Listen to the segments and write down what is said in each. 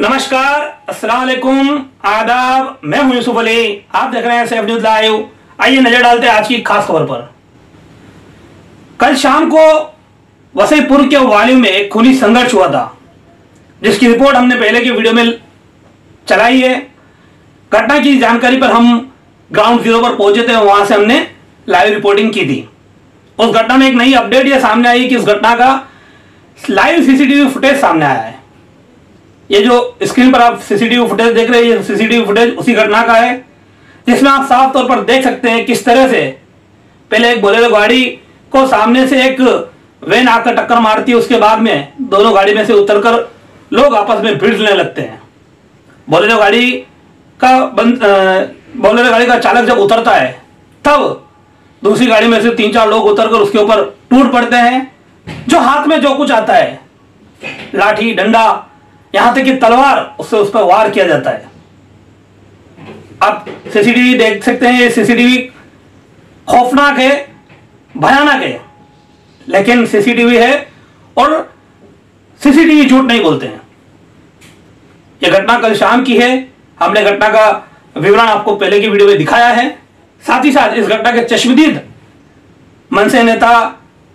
नमस्कार, अस्सलाम वालेकुम, आदाब। मैं हुयुसुफ अली, आप देख रहे हैं सैफ न्यूज लाइव। आइए नजर डालते हैं आज की खास खबर पर। कल शाम को वसीपुर के वाली में खूनी संघर्ष हुआ था, जिसकी रिपोर्ट हमने पहले की वीडियो में चलाई है। घटना की जानकारी पर हम ग्राउंड जीरो पर पहुंचे थे, वहां से हमने लाइव रिपोर्टिंग की थी। उस घटना में एक नई अपडेट यह सामने आई कि उस घटना का लाइव सीसीटीवी फुटेज सामने आया है। ये जो स्क्रीन पर आप सीसीटीवी फुटेज देख रहे हैं, ये सीसीटीवी फुटेज उसी घटना का है, जिसमें आप साफ तौर पर देख सकते हैं किस तरह से पहले एक बोलेरो गाड़ी को सामने से एक वैन आकर टक्कर मारती है। उसके बाद में दोनों गाड़ी में से उतरकर लोग आपस में भिड़ने लगते हैं। बोलेरो गाड़ी का चालक जब उतरता है, तब दूसरी गाड़ी में से तीन चार लोग उतरकर उसके ऊपर टूट पड़ते हैं। जो हाथ में जो कुछ आता है, लाठी, डंडा, यहां तक कि तलवार, उससे उस पर वार किया जाता है। आप सीसीटीवी देख सकते हैं। ये सीसीटीवी खौफनाक है, भयानक है, लेकिन सीसीटीवी है और सीसीटीवी झूठ नहीं बोलते हैं। यह घटना कल शाम की है। हमने घटना का विवरण आपको पहले की वीडियो में दिखाया है। साथ ही साथ इस घटना के चश्मदीद मनसे नेता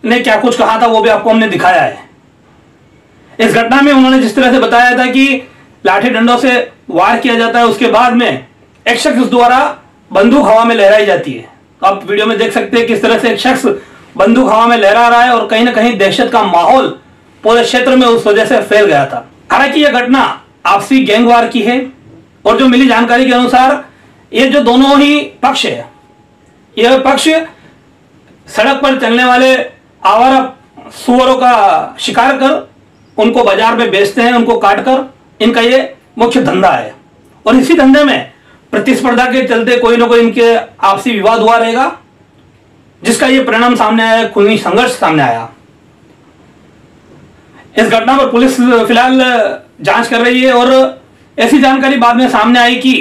ने क्या कुछ कहा था, वो भी आपको हमने दिखाया है। इस घटना में उन्होंने जिस तरह से बताया था कि लाठी डंडों से वार किया जाता है, उसके बाद में एक शख्स द्वारा बंदूक हवा में लहराई जाती है। तो आप वीडियो में देख सकते हैं किस तरह से एक शख्स बंदूक हवा में लहरा रहा है और कहीं ना कहीं दहशत का माहौल पूरे क्षेत्र में उस वजह से फैल गया था। हालांकि यह घटना आपसी गैंगवार की है और जो मिली जानकारी के अनुसार ये जो दोनों ही पक्ष है, यह पक्ष सड़क पर चलने वाले आवारा सुअरों का शिकार कर उनको बाजार में बेचते हैं, उनको काटकर इनका ये मुख्य धंधा है। और इसी धंधे में प्रतिस्पर्धा के चलते कोई ना कोई इनके आपसी विवाद हुआ रहेगा, जिसका ये परिणाम सामने आया, खूनी संघर्ष सामने आया। इस घटना पर पुलिस फिलहाल जांच कर रही है और ऐसी जानकारी बाद में सामने आई कि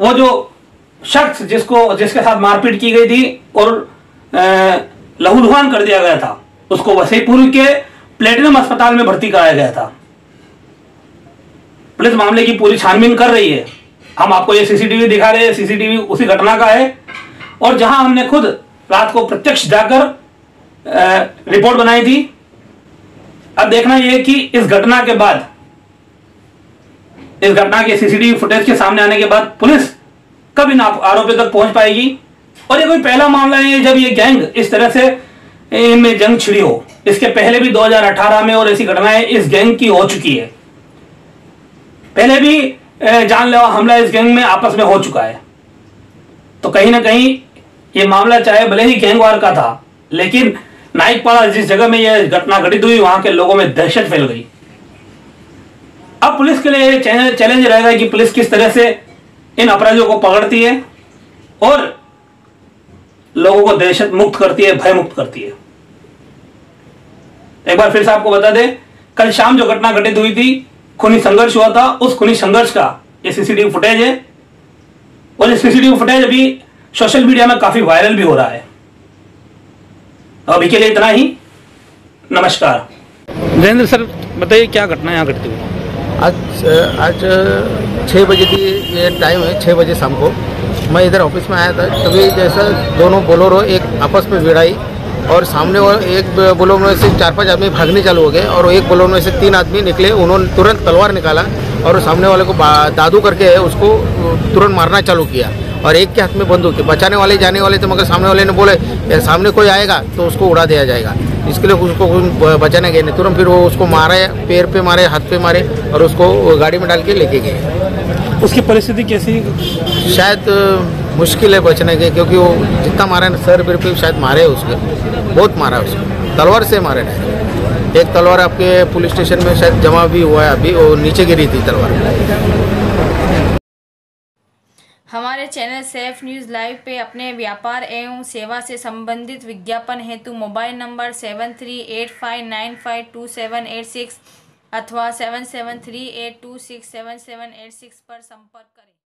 वो जो शख्स जिसके साथ मारपीट की गई थी और लहूलुहान कर दिया गया था, उसको वसीपुर के प्लेटिनम अस्पताल में भर्ती कराया गया था। पुलिस मामले की पूरी छानबीन कर रही है। हम आपको ये सीसीटीवी दिखा रहे हैं। सीसीटीवी उसी घटना का है और जहां हमने खुद रात को प्रत्यक्ष जाकर रिपोर्ट बनाई थी। अब देखना यह कि इस घटना के बाद, इस घटना के सीसीटीवी फुटेज के सामने आने के बाद पुलिस कब इन आरोपियों तक पहुंच पाएगी। और ये कोई पहला मामला नहीं है जब ये गैंग इस तरह से इनमें जंग छिड़ी हो। इसके पहले भी 2018 में और ऐसी घटनाएं इस गैंग की हो चुकी है। पहले भी जानलेवा हमला इस गैंग में आपस में हो चुका है। तो कहीं ना कहीं ये मामला चाहे भले ही गैंगवार का था, लेकिन नाइकपाड़ा जिस जगह में यह घटना घटित हुई, वहां के लोगों में दहशत फैल गई। अब पुलिस के लिए चैलेंज रहेगा कि पुलिस किस तरह से इन अपराधियों को पकड़ती है और लोगों को दहशत मुक्त करती है, भय मुक्त करती है। एक बार फिर से आपको बता दें, कल शाम जो घटना घटित हुई थी, खूनी संघर्ष हुआ था। उस खूनी संघर्ष का ये सीसीटीवी फुटेज है और ये सीसीटीवी फुटेज अभी सोशल मीडिया में काफी वायरल भी हो रहा है। अभी के लिए इतना ही, नमस्कार। जयेंद्र सर, बताइए क्या घटना यहाँ घटती हुई? आज 6 बजे की ये टाइम है। 6 बजे शाम को मैं इधर ऑफिस में आया था, तभी जैसा दोनों बोलेरो एक आपस में भिड़ाई और सामने वो एक बोलेरो में से 4-5 आदमी भागने चालू हो गए और एक बोलेरो में से 3 आदमी निकले। उन्होंने तुरंत तलवार निकाला और सामने वाले को दादू करके उसको तुरंत मारना चालू किया और एक के हाथ में बंदूक। बचाने वाले जाने वाले थे, मगर सामने वाले ने बोले या सामने कोई आएगा तो उसको उड़ा दिया जाएगा। इसके लिए उसको बचाने गए नहीं, तुरंत फिर वो उसको मारे, पैर पे मारे, हाथ पे मारे और उसको गाड़ी में डाल के लेके गए। उसकी परिस्थिति कैसी? शायद मुश्किल है बचने के, क्योंकि वो जितना मारा ना सर पे शायद मारे उसके, बहुत मारा उसको, तलवार से मारे ना। एक तलवार आपके पुलिस स्टेशन में शायद जमा भी हुआ है अभी, वो नीचे गिरी थी तलवार। हमारे चैनल सैफ न्यूज़ लाइव पे अपने व्यापार एवं सेवा से संबंधित विज्ञापन हेतु मोबाइल नंबर 7385952786 अथवा 7738267786 पर संपर्क करें।